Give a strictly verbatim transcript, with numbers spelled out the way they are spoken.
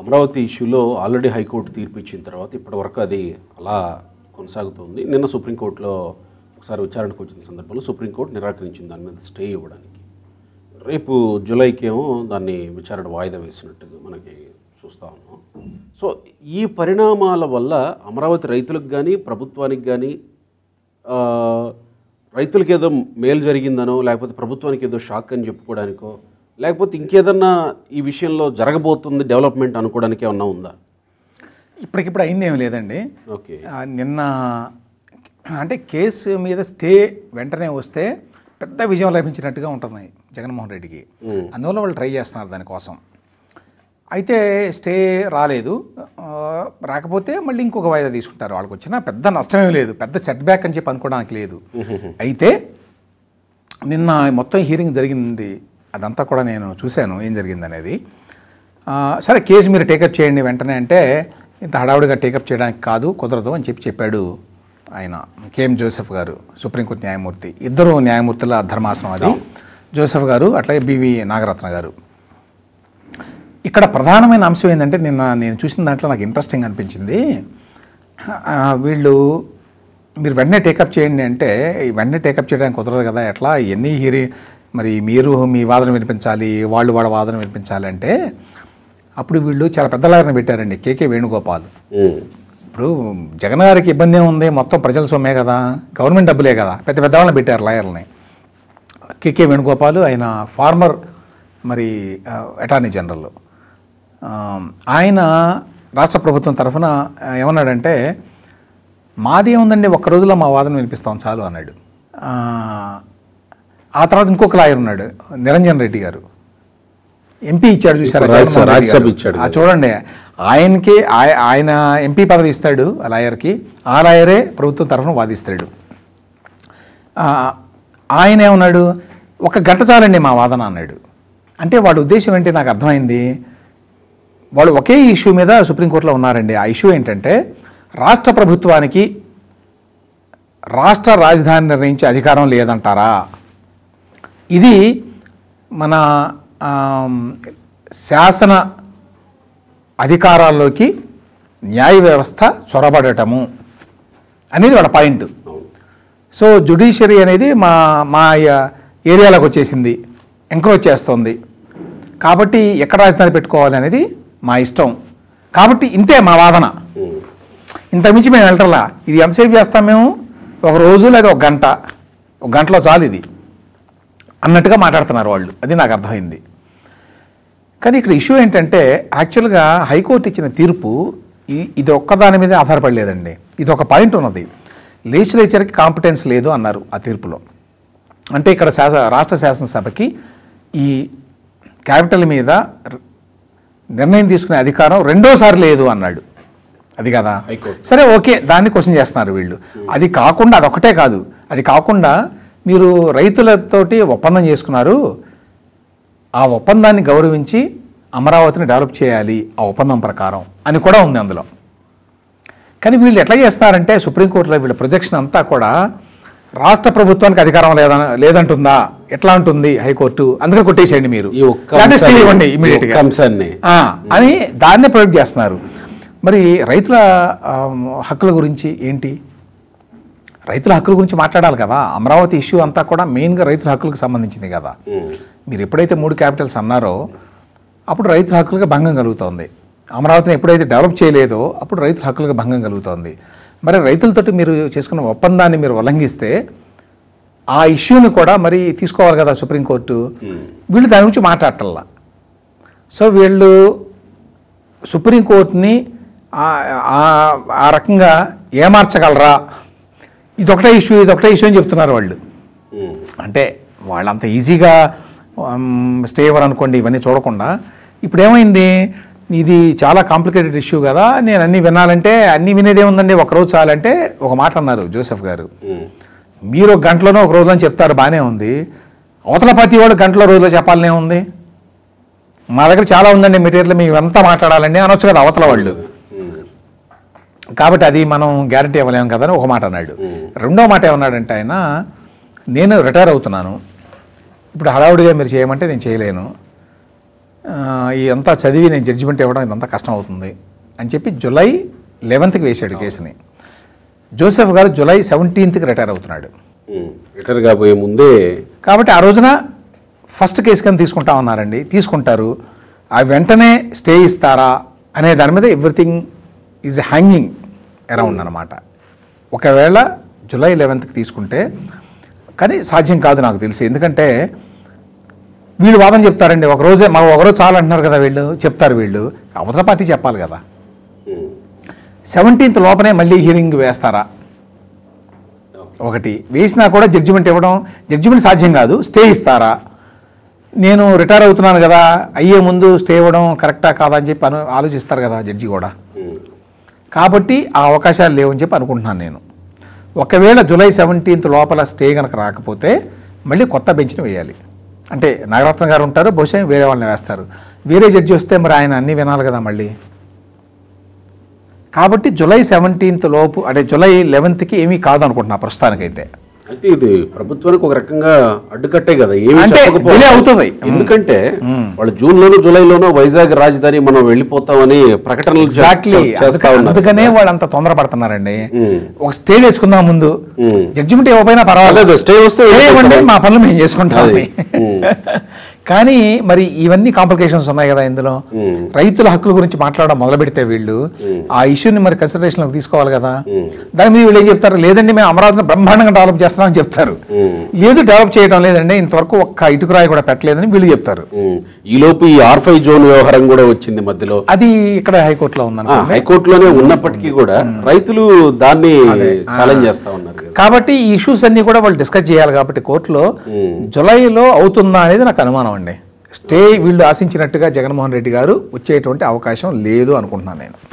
అమరావతి ఇష్యూలో already high court తీర్పు ఇచ్చిన తర్వాత ఇప్పటివరకు అది అలా కొనసాగుతుంది. నిన్న సుప్రీంకోర్టులో ఒకసారి విచారణకు వచ్చిన సందర్భంలో సుప్రీంకోర్టు నిరాకరించింది దాని మీద స్టే ఇవ్వడానికి. రేపు జూలైకేమో దాన్ని విచారణ వాయిదా వేసినట్టుగా మనకి చూస్తూ ఉన్నాం. సో ఈ పరిణామాల వల్ల అమరావతి రైతులకు కానీ ప్రభుత్వానికి కానీ రైతులకు ఏదో మేలు జరిగిందనో లేకపోతే ప్రభుత్వానికి ఏదో షాక్ అని చెప్పుకోవడానికో లేకపోతే ఇంకేదన్నా ఈ విషయంలో జరగబోతుంది డెవలప్మెంట్ అనుకోవడానికి ఏమన్నా ఉందా? ఇప్పటికిప్పుడు అయింది ఏమి లేదండి. ఓకే, నిన్న అంటే కేసు మీద స్టే వెంటనే వస్తే పెద్ద విజయం లభించినట్టుగా ఉంటుంది జగన్మోహన్ రెడ్డికి. అందువల్ల వాళ్ళు ట్రై చేస్తున్నారు దానికోసం. అయితే స్టే రాలేదు, రాకపోతే మళ్ళీ ఇంకొక వాయిదా తీసుకుంటారు. వాళ్ళకి వచ్చిన పెద్ద నష్టమేమి లేదు, పెద్ద సెట్ బ్యాక్ అని చెప్పి అనుకోవడానికి లేదు. అయితే నిన్న మొత్తం హియరింగ్ జరిగింది, అదంతా కూడా నేను చూశాను ఏం జరిగిందనేది. సరే కేసు మీరు టేకప్ చేయండి వెంటనే అంటే ఇంత హడావుడిగా టేకప్ చేయడానికి కాదు, కుదరదు అని చెప్పి చెప్పాడు ఆయన కేఎం జోసెఫ్ గారు, సుప్రీంకోర్టు న్యాయమూర్తి. ఇద్దరు న్యాయమూర్తుల ధర్మాసనం అది, జోసెఫ్ గారు అట్లాగే బివి నాగరత్న గారు. ఇక్కడ ప్రధానమైన అంశం ఏంటంటే నిన్న నేను చూసిన దాంట్లో నాకు ఇంట్రెస్టింగ్ అనిపించింది, వీళ్ళు మీరు వెంటనే టేకప్ చేయండి అంటే వెంటనే టేకప్ చేయడానికి కుదరదు కదా, ఎట్లా ఎన్ని హియరీ మరి మీరు మీ వాదన వినిపించాలి, వాళ్ళు వాళ్ళ వాదన వినిపించాలి అంటే అప్పుడు వీళ్ళు చాలా పెద్ద లాయర్ని పెట్టారండి, కేకే వేణుగోపాల్. ఇప్పుడు జగన్ గారికి ఇబ్బంది ఏముంది, మొత్తం ప్రజల సొమ్మే కదా, గవర్నమెంట్ డబ్బులే కదా, పెద్ద పెద్ద వాళ్ళని పెట్టారు లాయర్ని. కేకే వేణుగోపాల్ ఆయన ఫార్మర్ మరి అటార్నీ జనరల్. ఆయన రాష్ట్ర ప్రభుత్వం తరఫున ఏమన్నాడంటే మాదేముందండి ఒక్క రోజులో మా వాదన వినిపిస్తాం చాలు అన్నాడు. ఆ తర్వాత ఇంకొక లాయర్ ఉన్నాడు నిరంజన్ రెడ్డి గారు, ఎంపీ ఇచ్చాడు చూసారా చూడండి, ఆయనకి ఆయన ఎంపీ పదవి ఇస్తాడు ఆ లాయర్కి, ఆ లాయరే ప్రభుత్వం తరఫున వాదిస్తాడు. ఆయన ఏమన్నాడు ఒక గంట చాలండి మా వాదన అన్నాడు. అంటే వాళ్ళ ఉద్దేశం ఏంటి నాకు అర్థమైంది, వాళ్ళు ఒకే ఇష్యూ మీద సుప్రీంకోర్టులో ఉన్నారండి. ఆ ఇష్యూ ఏంటంటే రాష్ట్ర ప్రభుత్వానికి రాష్ట్ర రాజధాని నిర్ణయించే అధికారం లేదంటారా, ఇది మన శాసన అధికారాల్లోకి న్యాయ వ్యవస్థ చొరబడటము అనేది వాళ్ళ పాయింట్. సో జ్యుడిషియరీ అనేది మా మా ఏరియాలోకి వచ్చేసింది, ఎంక్రోచ్ చేస్తుంది, కాబట్టి ఎక్కడ రాజధాని పెట్టుకోవాలి అనేది మా ఇష్టం, కాబట్టి ఇంతే మా వాదన, ఇంతకుమించి మేము వెళ్ళటంలా. ఇది ఎంతసేపు చేస్తాం మేము, ఒక రోజు లేదా ఒక గంట, ఒక గంటలో చాలు ఇది అన్నట్టుగా మాట్లాడుతున్నారు వాళ్ళు, అది నాకు అర్థమైంది. కానీ ఇక్కడ ఇష్యూ ఏంటంటే యాక్చువల్గా హైకోర్టు ఇచ్చిన తీర్పు ఇది ఒక్కదాని మీద ఆధారపడలేదండి, ఇది ఒక పాయింట్ ఉన్నది. లెజిస్లేచర్కి కాంపిటెన్స్ లేదు అన్నారు ఆ తీర్పులో. అంటే ఇక్కడ శాస రాష్ట్ర శాసనసభకి ఈ క్యాపిటల్ మీద నిర్ణయం తీసుకునే అధికారం రెండోసారి లేదు అన్నాడు, అది కదా. సరే ఓకే, దాన్ని క్వశ్చన్ చేస్తున్నారు వీళ్ళు. అది కాకుండా అదొకటే కాదు, అది కాకుండా మీరు రైతులతోటి ఒప్పందం చేసుకున్నారు, ఆ ఒప్పందాన్ని గౌరవించి అమరావతిని డెవలప్ చేయాలి ఆ ఒప్పందం ప్రకారం అని కూడా ఉంది అందులో. కానీ వీళ్ళు ఎట్లా చేస్తారంటే సుప్రీంకోర్టులో వీళ్ళ ప్రొజెక్షన్ అంతా కూడా రాష్ట్ర ప్రభుత్వానికి అధికారం లేదా లేదంటుందా, ఎట్లా ఉంటుంది హైకోర్టు, అందుకని కొట్టేసేయండి మీరు ఇవ్వండి ఇమీడియట్గా అని దాన్నే ప్రొజెక్ట్ చేస్తున్నారు. మరి రైతుల హక్కుల గురించి ఏంటి, రైతుల హక్కుల గురించి మాట్లాడాలి కదా, అమరావతి ఇష్యూ అంతా కూడా మెయిన్గా రైతుల హక్కులకు సంబంధించింది కదా. మీరు ఎప్పుడైతే మూడు క్యాపిటల్స్ అన్నారో అప్పుడు రైతుల హక్కులకు భంగం కలుగుతోంది, అమరావతిని ఎప్పుడైతే డెవలప్ చేయలేదో అప్పుడు రైతుల హక్కులకు భంగం కలుగుతోంది. మరి రైతులతోటి మీరు చేసుకున్న ఒప్పందాన్ని మీరు ఉల్లంఘిస్తే ఆ ఇష్యూని కూడా మరి తీసుకోవాలి కదా సుప్రీంకోర్టు, వీళ్ళు దాని గురించి మాట్లాడటల్లా. సో వీళ్ళు సుప్రీంకోర్టుని ఆ రకంగా ఏమార్చగలరా, ఇదొకటే ఇష్యూ ఇదొకటే ఇష్యూ అని చెప్తున్నారు వాళ్ళు. అంటే వాళ్ళంత ఈజీగా స్టే ఇవ్వరు అనుకోండి ఇవన్నీ చూడకుండా. ఇప్పుడు ఏమైంది, ఇది చాలా కాంప్లికేటెడ్ ఇష్యూ కదా, నేను అన్నీ వినాలంటే అన్నీ వినేదేముందండి ఒకరోజు చాలంటే ఒక మాట అన్నారు జోసెఫ్ గారు. మీరు ఒక గంటలోనో ఒక రోజులో చెప్తారు బాగానే ఉంది, అవతల పార్టీ వాళ్ళు గంటలో రోజులో చెప్పాలనే ఉంది, మా దగ్గర చాలా ఉందండి మెటీరియల్ మేము ఇవంతా మాట్లాడాలండి అనొచ్చు కదా అవతల వాళ్ళు, కాబట్టి అది మనం గ్యారంటీ ఇవ్వలేము కదా అని ఒక మాట అన్నాడు. రెండో మాట ఏమన్నాడంటే ఆయన, నేను రిటైర్ అవుతున్నాను, ఇప్పుడు హడావుడిగా మీరు చేయమంటే నేను చేయలేను, ఇదంతా చదివి నేను జడ్జిమెంట్ ఇవ్వడం ఇదంతా కష్టం అవుతుంది అని చెప్పి జూలై పదకొండవ కి వేశాడు కేసుని. జోసెఫ్ గారు జూలై పదిహేను కి రిటైర్ అవుతున్నాడు. రిటైర్ కాబోయే ముందే కాబట్టి ఆ రోజున ఫస్ట్ కేసు కింద తీసుకుంటా ఉన్నారండి. తీసుకుంటారు, ఆ వెంటనే స్టే ఇస్తారా అనే దాని మీద ఎవ్రీథింగ్ ఈజ్ హ్యాంగింగ్ అరౌండ్ అనమాట. ఒకవేళ జూలై పదకొండవ కి తీసుకుంటే కానీ సాధ్యం కాదు నాకు తెలిసి. ఎందుకంటే వీళ్ళు వాదన చెప్తారండి, ఒకరోజే మనం ఒకరోజు చాలా అంటున్నారు కదా వీళ్ళు చెప్తారు, వీళ్ళు అవతల పార్టీ చెప్పాలి కదా. సెవెంటీన్త్ లోపనే మళ్ళీ హియరింగ్ వేస్తారా, ఒకటి వేసినా కూడా జడ్జిమెంట్ ఇవ్వడం జడ్జిమెంట్ సాధ్యం కాదు. స్టే ఇస్తారా, నేను రిటైర్ అవుతున్నాను కదా అయ్యే ముందు స్టే ఇవ్వడం కరెక్టా కాదా అని చెప్పి అను ఆలోచిస్తారు కదా జడ్జి కూడా. కాబట్టి ఆ అవకాశాలు లేవని చెప్పి అనుకుంటున్నాను నేను. ఒకవేళ జూలై పదిహేను లోపల స్టే కనుక రాకపోతే మళ్ళీ కొత్త బెంచ్ని వేయాలి. అంటే నాగరత్న గారు ఉంటారు, బహుశా వేరే వాళ్ళని వేస్తారు. వేరే జడ్జి వస్తే మరి ఆయన అన్నీ వినాలి కదా మళ్ళీ. కాబట్టి జూలై పదిహేను లోపు అంటే జూలై పదకొండవ కి ఏమీ కాదు అనుకుంటున్నా ప్రస్తుతానికైతే. అయితే ఇది ప్రభుత్వానికి ఒక రకంగా అడ్డుకట్టే కదా, ఏమీ అవుతుంది. ఎందుకంటే వాళ్ళు జూన్ లోను జూలైలోనూ వైజాగ్ రాజధాని మనం వెళ్ళిపోతామని ప్రకటనలు ఎగ్జాక్ట్లీ అందుకనే వాళ్ళు అంత తొందరపడుతున్నారండి. ఒక స్టే తెచ్చుకుందాం ముందు, జడ్జిమెంట్ ఇవ్వకపోయినా పర్వాలేదు, స్టే వస్తే మా పనులు మేము చేసుకుంటాం. కానీ మరి ఇవన్నీ కాంప్లికేషన్స్ ఉన్నాయి కదా ఇందులో. రైతుల హక్కుల గురించి మాట్లాడడం మొదలు పెడితే వీళ్ళు ఆ ఇష్యూని మరి కన్సిడరేషన్లోకి తీసుకోవాలి కదా. దాని మీద వీళ్ళు ఏం చెప్తారు, లేదండి మేము అమరావతిని బ్రహ్మాండంగా డెవలప్ చేస్తున్నామని చెప్తారు. లేదు డెవలప్ చేయడం లేదండి, ఇంతవరకు ఒక్క ఇటుకరాయి కూడా పెట్టలేదని వీళ్ళు చెప్తారు. ఈ లోపు ఈ ఆర్ఫై జోన్ వ్యవహారం కూడా వచ్చింది మధ్యలో, అది ఇక్కడ హైకోర్టులో ఉందన్న, హైకోర్టులోనే ఉన్నప్పటికీ కూడా రైతులు దాన్ని ఛాలెంజ్ చేస్తా ఉన్నారు. కాబట్టి ఈ ఇష్యూస్ అన్ని కూడా వాళ్ళు డిస్కస్ చేయాలి. కాబట్టి కోర్టులో జూలైలో అవుతుందా అనేది నాకు అనుమానం. స్టే వీళ్ళు ఆశించినట్టుగా జగన్మోహన్ రెడ్డి గారు వచ్చేటువంటి అవకాశం లేదు అనుకుంటున్నాను నేను.